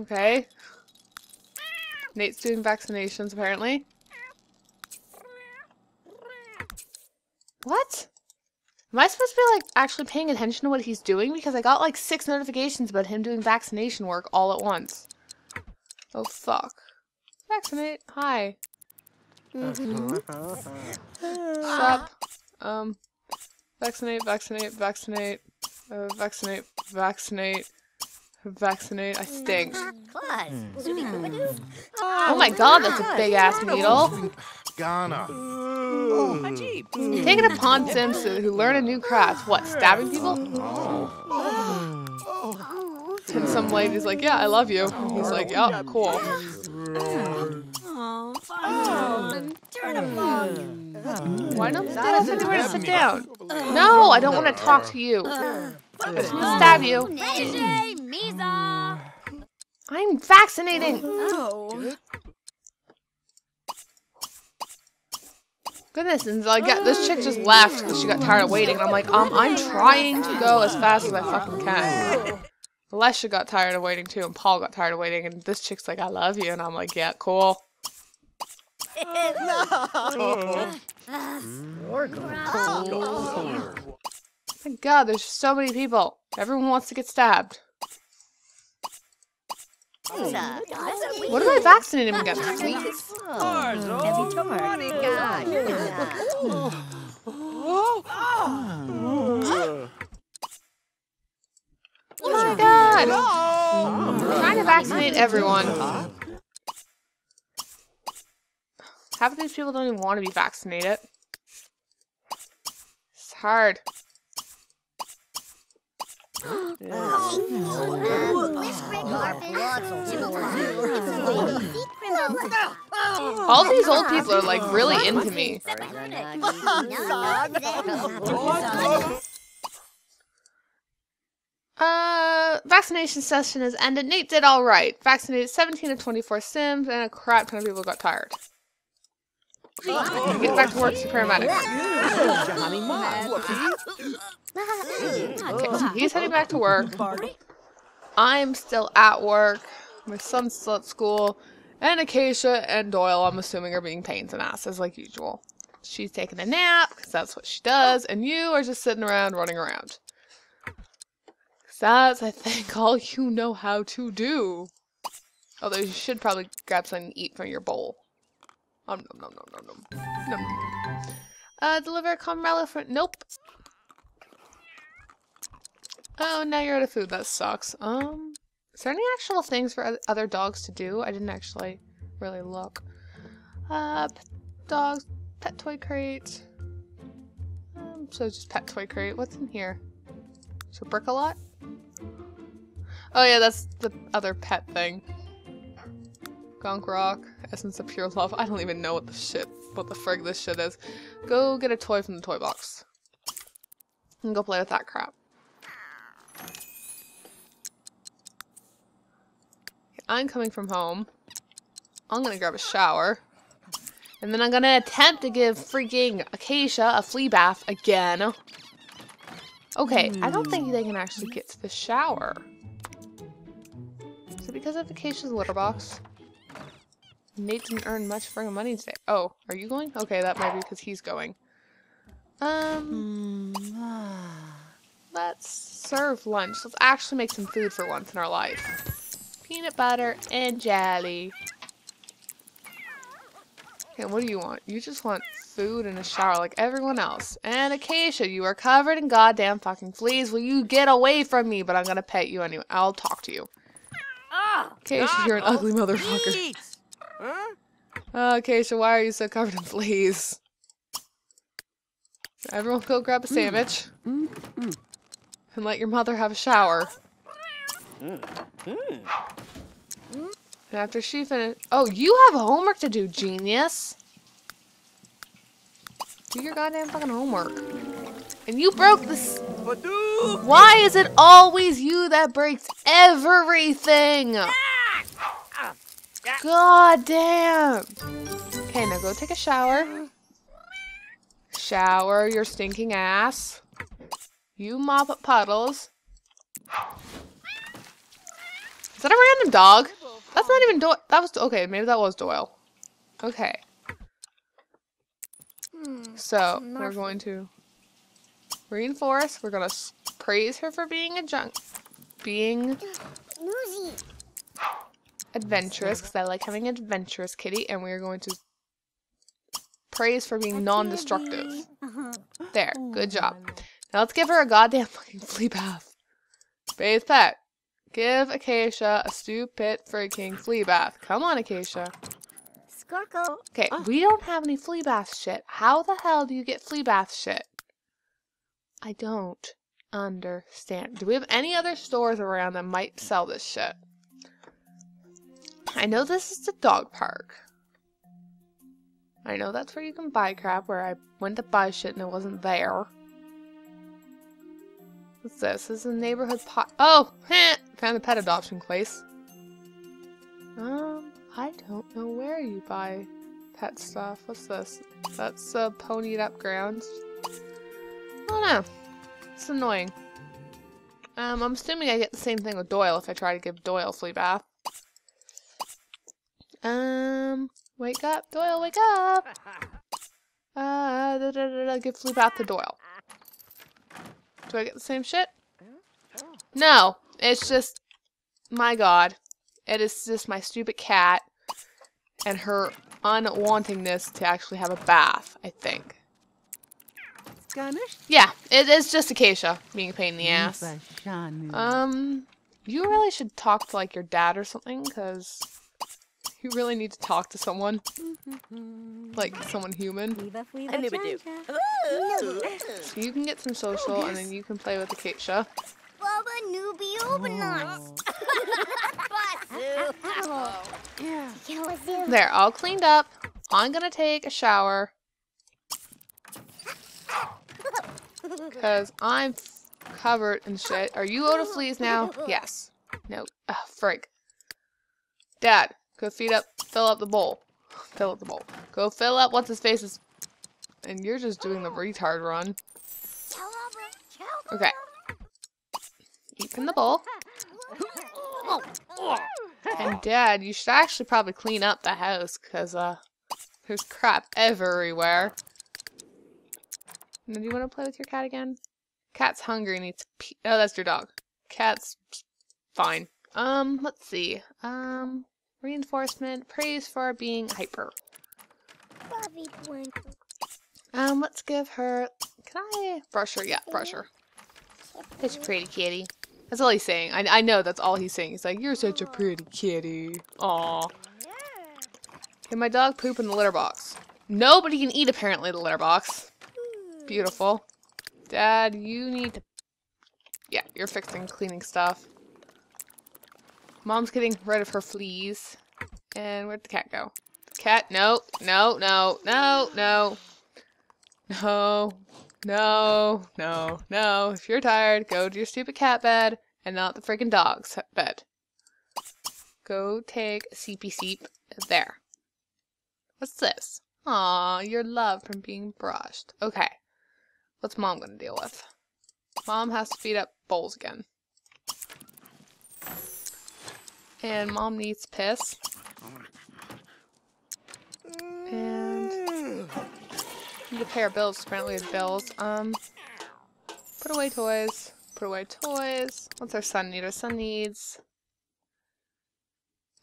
Okay. Nate's doing vaccinations, apparently. What? Am I supposed to be, like, actually paying attention to what he's doing? Because I got, like, 6 notifications about him doing vaccination work all at once. Oh, fuck. Vaccinate. Hi. Mm-hmm. Stop. Vaccinate, vaccinate, vaccinate. Vaccinate, vaccinate, vaccinate. I stink. Oh my god, that's a big-ass needle. Ghana. Take it upon Sims who learn a new craft. What, stabbing people? And some lady's like, yeah, I love you. He's like, yeah, cool. Why don't you have anywhere to sit down? No, I don't want to talk to you. I'm gonna stab you. I'm vaccinating. Goodness, and like this chick just left because she got tired of waiting. And I'm like, I'm trying to go as fast as I fucking can. Lesha got tired of waiting too, and Paul got tired of waiting. And this chick's like, I love you, and I'm like, yeah, cool. Oh my god, there's so many people. Everyone wants to get stabbed. What am I vaccinating against? Sweets? Oh my god! I'm trying to vaccinate everyone. Half of these people don't even want to be vaccinated. It's hard. All these old people are like really into me. Vaccination session has ended. Nate did all right. Vaccinated 17 of 24 Sims, and a crap ton of people got tired. Get back to work as a paramedic. Okay, so he's heading back to work. I'm still at work. My son's still at school. And Acacia and Doyle, I'm assuming, are being pains and asses like usual. She's taking a nap, because that's what she does. And you are just sitting around, running around. Because that's, I think, all you know how to do. Although you should probably grab something to eat from your bowl. Deliver a Comrello for- nope. Oh, now you're out of food, that sucks. Is there any actual things for other dogs to do? I didn't actually really look. Dogs, pet toy crate. So just pet toy crate. What's in here? So Brick-a-Lot? Oh yeah, that's the other pet thing. Gonk Rock, Essence of Pure Love. I don't even know what the frig this shit is. Go get a toy from the toy box. And go play with that crap. Okay, I'm coming from home. I'm gonna grab a shower. And then I'm gonna attempt to give freaking Acacia a flea bath again. Okay, I don't think they can actually get to the shower. Is it because of Acacia's litter box? Nate didn't earn much friggin' money today. Oh, are you going? Okay, that might be because he's going. Let's serve lunch. Let's actually make some food for once in our life. Peanut butter and jelly. Okay, what do you want? You just want food and a shower like everyone else. And Acacia, you are covered in goddamn fucking fleas. Will you get away from me? But I'm gonna pet you anyway. I'll talk to you. Acacia, you're an ugly motherfucker. Okay, so why are you so covered in fleas? Everyone go grab a sandwich. And let your mother have a shower. And after she finishes... Oh, you have homework to do, genius! Do your goddamn fucking homework. And you broke this... Why is it always you that breaks everything? God damn! Okay, now go take a shower. Shower your stinking ass. You mop up puddles. Is that a random dog? That's not even Doyle. That was, okay, maybe that was Doyle. Okay. So, we're going to reinforce. We're going to praise her for being a being adventurous, because I like having an adventurous kitty, and we're going to praise for being non-destructive. There, good job. Now let's give her a goddamn fucking flea bath. Bathe pet. Give Acacia a stupid freaking flea bath. Come on, Acacia. Squirkle. Okay, we don't have any flea bath shit. How the hell do you get flea bath shit? I don't understand. Do we have any other stores around that might sell this shit? I know this is the dog park. I know that's where you can buy crap, where I went to buy shit and it wasn't there. What's this? This is a neighborhood pot. Oh! Heh! Found a pet adoption place. I don't know where you buy pet stuff. What's this? That's ponied up grounds. I don't know. It's annoying. I'm assuming I get the same thing with Doyle if I try to give Doyle a flea bath. Wake up, Doyle, wake up! Give flea bath to Doyle. Do I get the same shit? No, it's just, my god, it is just my stupid cat and her unwantingness to actually have a bath, I think. Yeah, it is just Acacia being a pain in the ass. You really should talk to like your dad or something, because you really need to talk to someone, like someone human. I knew it do. So you can get some social, and then you can play with Acacia. There, all cleaned up. I'm gonna take a shower because I'm covered in shit. Are you out of fleas now? Yes. No. Ugh, frick. Dad. Go feed up, fill up the bowl. Fill up the bowl. Go fill up what's-his-face's... And you're just doing the retard run. Okay. Eat from the bowl. And Dad, you should actually probably clean up the house, because, there's crap everywhere. And do you want to play with your cat again? Cat's hungry and needs pee. Oh, that's your dog. Cat's... fine. Let's see. Reinforcement, praise for being hyper. Let's give her, can I brush her? Yeah, brush her. Such a pretty kitty. That's all he's saying. I know that's all he's saying. He's like, you're such a pretty kitty. Aw. Can my dog poop in the litter box? Nobody can eat apparently the litter box. Beautiful. Dad, you need to, yeah, you're fixing cleaning stuff. Mom's getting rid of her fleas. And where'd the cat go? The cat, no, no, no, no, no. No, no, no, no. If you're tired, go to your stupid cat bed and not the freaking dog's bed. Go take seepy seep there. What's this? Aw, your love from being brushed. Okay. What's Mom gonna deal with? Mom has to feed up bowls again. And Mom needs piss. And need to pay our bills, apparently we have bills. Put away toys. Put away toys. What's our son need? Our son needs...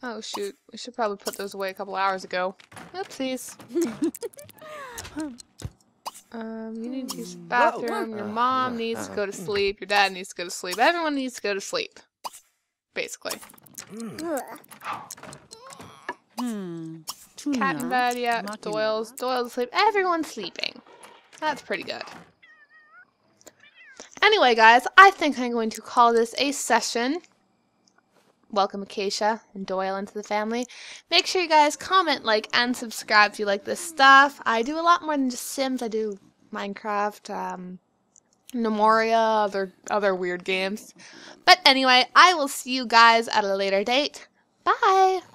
Oh shoot, we should probably put those away a couple hours ago. Oopsies. You need to use the bathroom. Your mom needs to go to sleep. Your dad needs to go to sleep. Everyone needs to go to sleep. Basically. Cat in bed, yeah. Doyle's asleep. Everyone's sleeping. That's pretty good. Anyway, guys, I think I'm going to call this a session. Welcome Acacia and Doyle into the family. Make sure you guys comment, like, and subscribe if you like this stuff. I do a lot more than just Sims. I do Minecraft, Nemoria, other weird games. But anyway, I will see you guys at a later date. Bye!